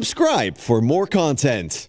Subscribe for more content.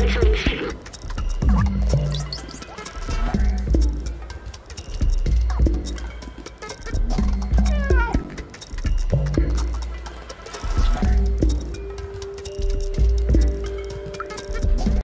Thank you.